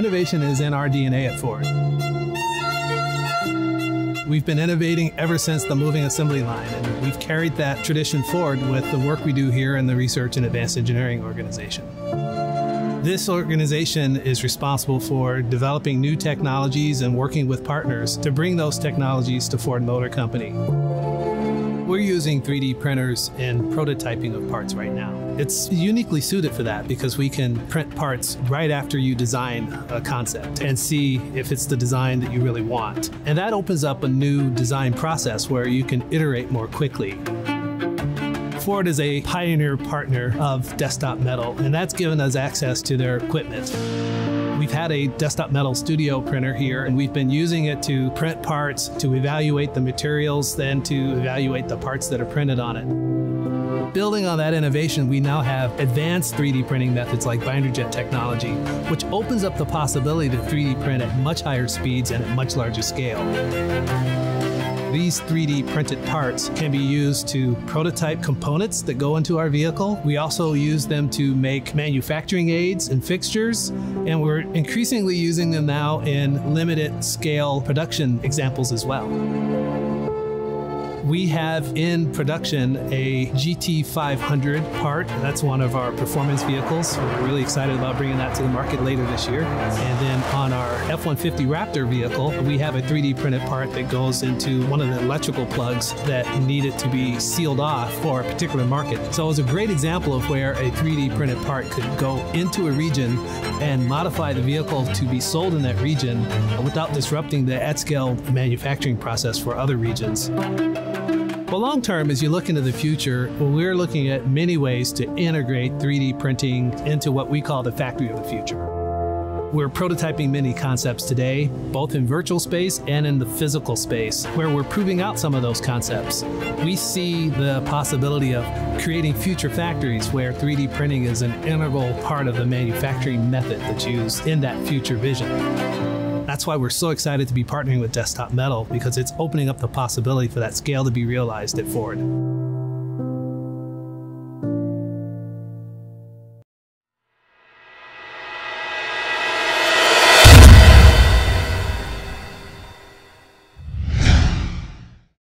Innovation is in our DNA at Ford. We've been innovating ever since the moving assembly line, and we've carried that tradition forward with the work we do here in the Research and Advanced Engineering organization. This organization is responsible for developing new technologies and working with partners to bring those technologies to Ford Motor Company. We're using 3D printers in prototyping of parts right now. It's uniquely suited for that because we can print parts right after you design a concept and see if it's the design that you really want. And that opens up a new design process where you can iterate more quickly. Ford is a pioneer partner of Desktop Metal, and that's given us access to their equipment. We've had a Desktop Metal studio printer here, and we've been using it to print parts, to evaluate the materials, then to evaluate the parts that are printed on it. Building on that innovation, we now have advanced 3D printing methods like binder jet technology, which opens up the possibility to 3D print at much higher speeds and at much larger scale. These 3D printed parts can be used to prototype components that go into our vehicle. We also use them to make manufacturing aids and fixtures, and we're increasingly using them now in limited scale production examples as well. We have in production a GT500 part. That's one of our performance vehicles. We're really excited about bringing that to the market later this year. And then on our F-150 Raptor vehicle, we have a 3D printed part that goes into one of the electrical plugs that needed to be sealed off for a particular market. So it was a great example of where a 3D printed part could go into a region and modify the vehicle to be sold in that region without disrupting the at-scale manufacturing process for other regions. But long term, as you look into the future, we're looking at many ways to integrate 3D printing into what we call the factory of the future. We're prototyping many concepts today, both in virtual space and in the physical space, where we're proving out some of those concepts. We see the possibility of creating future factories where 3D printing is an integral part of the manufacturing method that's used in that future vision. That's why we're so excited to be partnering with Desktop Metal, because it's opening up the possibility for that scale to be realized at Ford.